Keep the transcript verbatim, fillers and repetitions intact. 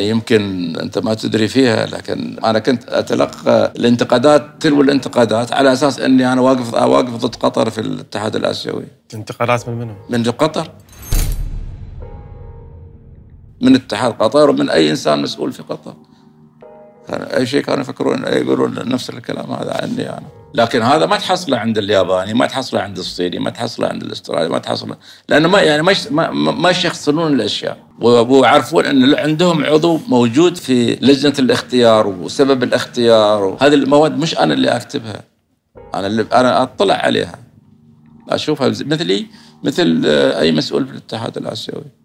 يمكن أنت ما تدري فيها، لكن أنا كنت أتلقى الانتقادات تلو الانتقادات على أساس أني أنا واقف واقف ضد قطر في الاتحاد الآسيوي. انتقادات من منهم؟ من قطر، من اتحاد قطر ومن أي إنسان مسؤول في قطر. أي شيء كانوا يفكرون يقولون نفس الكلام هذا عني أنا، لكن هذا ما تحصله عند الياباني، ما تحصله عند الصيني، ما تحصله عند الاسترالي، ما تحصله، لأنه ما يعني ما ما يشخصنون الأشياء ويعرفون أن عندهم عضو موجود في لجنة الاختيار وسبب الاختيار. هذه المواد مش أنا اللي أكتبها، أنا اللي أنا أطلع عليها، أشوفها مثلي مثل أي مسؤول في الاتحاد الآسيوي.